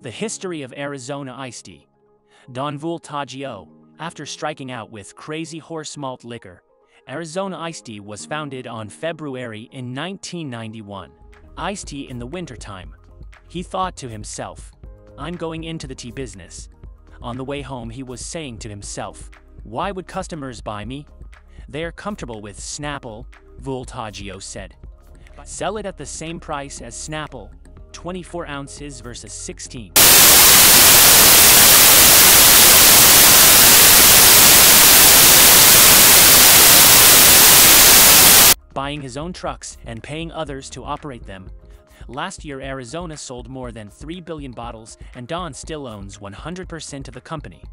The history of Arizona Iced Tea. Don Vultaggio, after striking out with Crazy Horse Malt Liquor, Arizona Iced Tea was founded on February in 1991. Iced tea in the wintertime. He thought to himself, I'm going into the tea business. On the way home he was saying to himself, why would customers buy me? They are comfortable with Snapple, Vultaggio said. Sell it at the same price as Snapple, 24 ounces versus 16. Buying his own trucks and paying others to operate them. Last year Arizona sold more than 3 billion bottles and Don still owns 100% of the company.